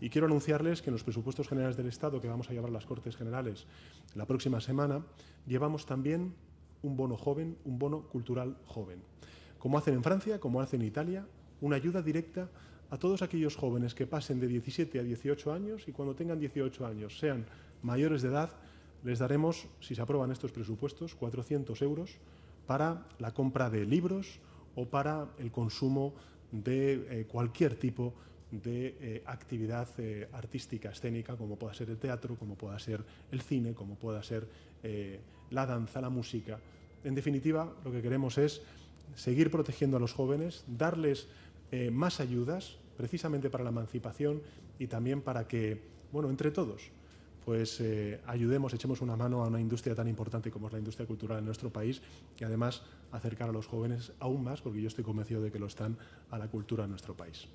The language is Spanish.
Y quiero anunciarles que en los presupuestos generales del Estado, que vamos a llevar a las Cortes Generales la próxima semana, llevamos también un bono joven, un bono cultural joven. Como hacen en Francia, como hacen en Italia, una ayuda directa a todos aquellos jóvenes que pasen de 17 a 18 años y cuando tengan 18 años, sean mayores de edad, les daremos, si se aprueban estos presupuestos, 400 euros para la compra de libros o para el consumo de cualquier tipo de actividad artística, escénica, como pueda ser el teatro, como pueda ser el cine, como pueda ser la danza, la música. En definitiva, lo que queremos es seguir protegiendo a los jóvenes, darles más ayudas, precisamente para la emancipación y también para que, bueno, entre todos, pues ayudemos, echemos una mano a una industria tan importante como es la industria cultural en nuestro país y además acercar a los jóvenes aún más, porque yo estoy convencido de que lo están, a la cultura en nuestro país.